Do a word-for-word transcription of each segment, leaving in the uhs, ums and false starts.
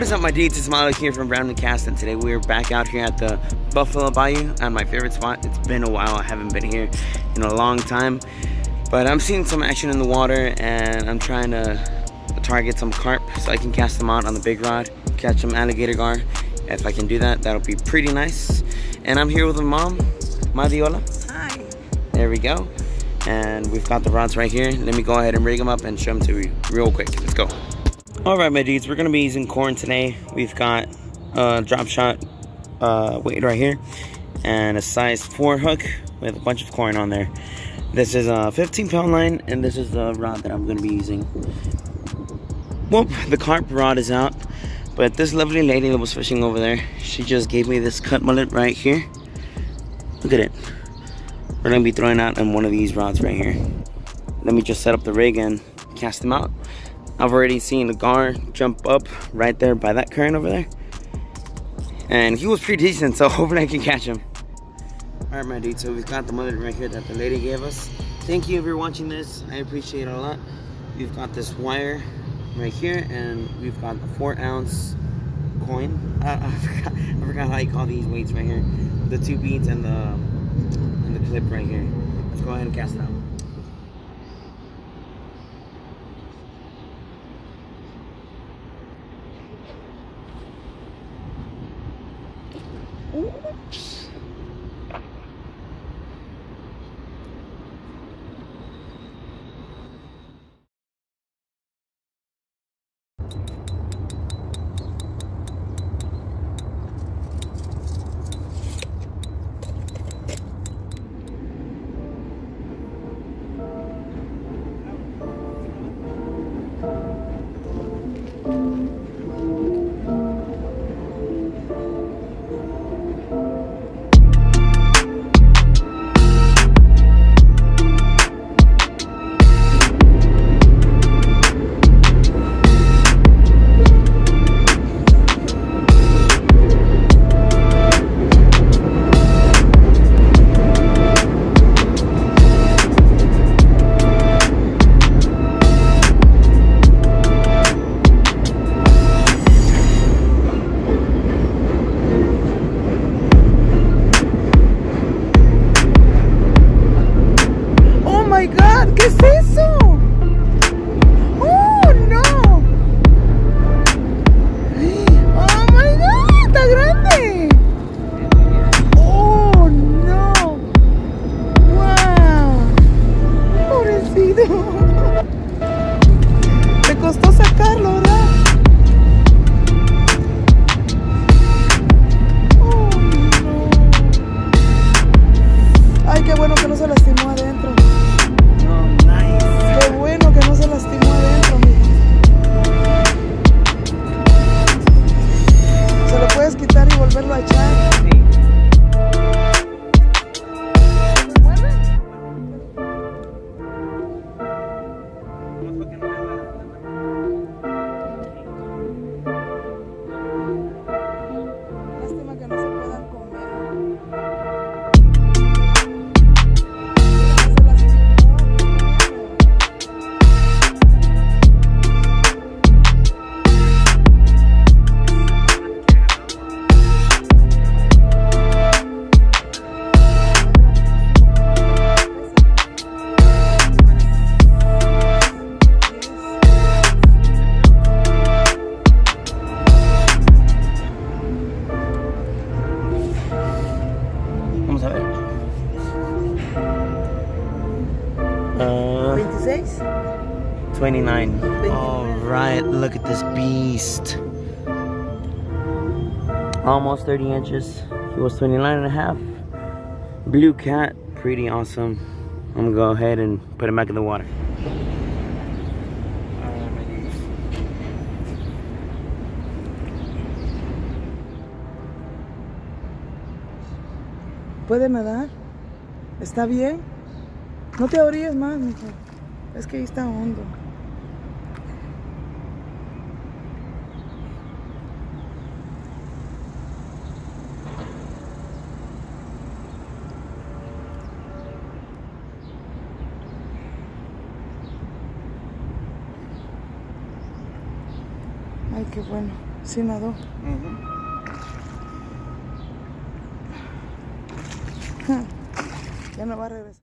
What is up, my dudes? It's Milo here from Brandon Cast, and today we're back out here at the Buffalo Bayou and my favorite spot. It's been a while. I haven't been here in a long time, but I'm seeing some action in the water, and I'm trying to target some carp so I can cast them out on the big rod, catch some alligator gar. If I can do that, that'll be pretty nice. And I'm here with my mom, Mariola. Hi. There we go. And we've got the rods right here. Let me go ahead and rig them up and show them to you real quick. Let's go. Alright, my dudes, we're going to be using corn today. We've got a drop shot uh, weight right here and a size four hook with a bunch of corn on there. This is a fifteen pound line, and this is the rod that I'm going to be using. Well, the carp rod is out, but this lovely lady that was fishing over there, she just gave me this cut mullet right here. Look at it. We're going to be throwing out on one of these rods right here. Let me just set up the rig and cast them out. I've already seen a gar jump up right there by that current over there, and he was pretty decent, so hopefully I can catch him. Alright, my dude, so we've got the mullet right here that the lady gave us. Thank you if you're watching this, I appreciate it a lot. We've got this wire right here, and we've got the four ounce coin. I, I, forgot, I forgot how you call these weights right here. The two beads and the, and the clip right here. Let's go ahead and cast it out. Oops. twenty-nine. Alright, look at this beast. Almost thirty inches. He was twenty-nine and a half. Blue cat, pretty awesome. I'm gonna go ahead and put him back in the water. ¿Puede nadar? ¿Está bien? No te oríes más, mijo. Es que ahí está hondo. Ay, qué bueno. See, Milo? Mm-hmm. Ya no va a regresar.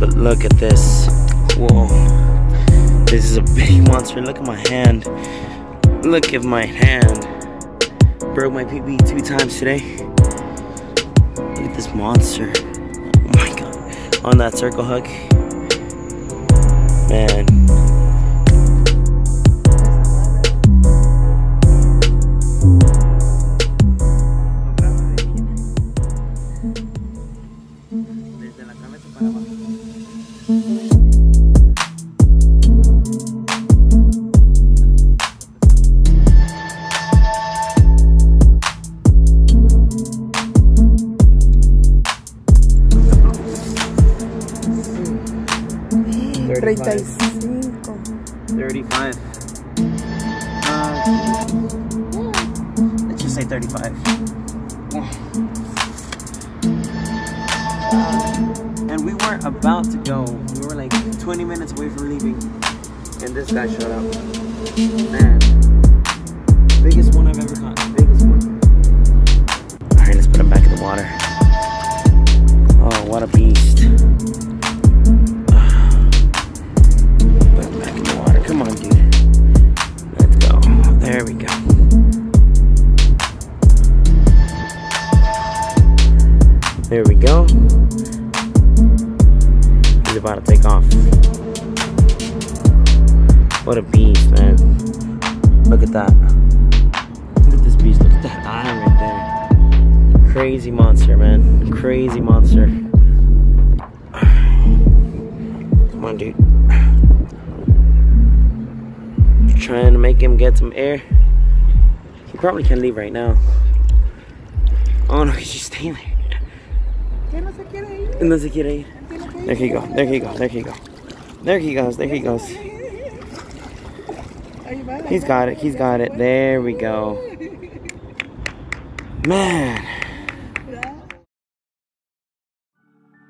But look at this. Whoa. This is a big monster. Look at my hand. Look at my hand. Broke my P B two times today. Look at this monster. Oh my god. On that circle hook. Man. thirty-five. Uh, let's just say thirty-five. Uh, and we were about to go. We were like twenty minutes away from leaving. And this guy showed up. Man. Biggest one I've ever caught. Biggest one. Alright, let's put him back in the water. Oh, what a beast. Come on, dude. Let's go. There we go. There we go. He's about to take off. What a beast, man. Look at that. Look at this beast. Look at that eye right there. Crazy monster, man. Crazy monster. Come on, dude. Trying to make him get some air. He probably can't leave right now. Oh no, he's just staying there. There he go, there he go, there he go. There he goes, there he goes. He's got it, he's got it. There we go. Man.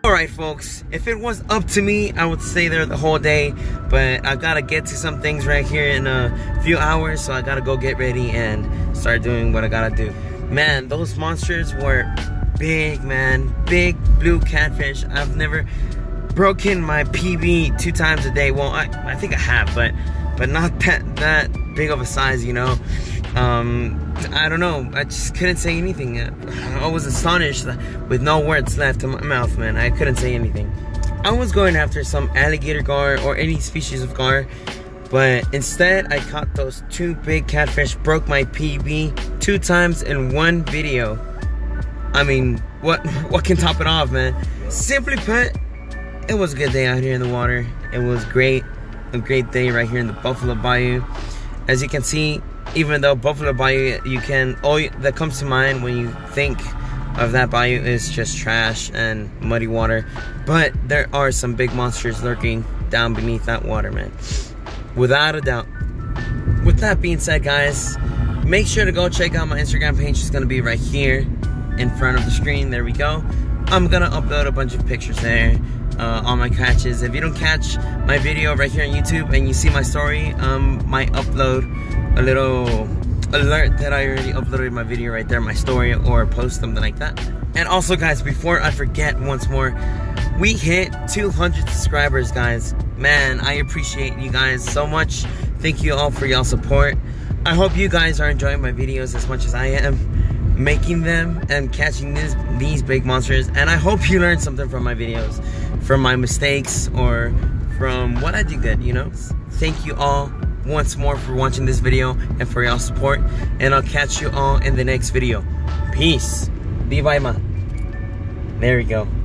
Alright folks, if it was up to me, I would stay there the whole day, but I gotta get to some things right here in a few hours, so I gotta go get ready and start doing what I gotta do. Man, those monsters were big, man. Big blue catfish. I've never broken my P B two times a day. Well, I, I think I have, but but not that, that big of a size, you know. Um, I don't know, I just couldn't say anything. I was astonished with no words left in my mouth, man. I couldn't say anything. I was going after some alligator gar or any species of gar, but instead I caught those two big catfish, broke my P B two times in one video. I mean, what, what can top it off, man? Simply put, it was a good day out here in the water. It was great, a great day right here in the Buffalo Bayou. As you can see, even though Buffalo Bayou, you can, all that comes to mind when you think of that bayou is just trash and muddy water, but there are some big monsters lurking down beneath that water, man, without a doubt. With that being said, guys, make sure to go check out my Instagram page. It's going to be right here in front of the screen. There we go. I'm going to upload a bunch of pictures there, uh, on my catches. If you don't catch my video right here on YouTube and you see my story, um, my upload, a little alert that I already uploaded my video right there, my story, or post something like that. And also, guys, before I forget once more, we hit two hundred subscribers, guys. Man, I appreciate you guys so much. Thank you all for y'all support. I hope you guys are enjoying my videos as much as I am making them and catching this, these big monsters. And I hope you learned something from my videos, from my mistakes, or from what I did good, you know? Thank you all once more for watching this video and for y'all support, and I'll catch you all in the next video. Peace. Viva Ima. There we go.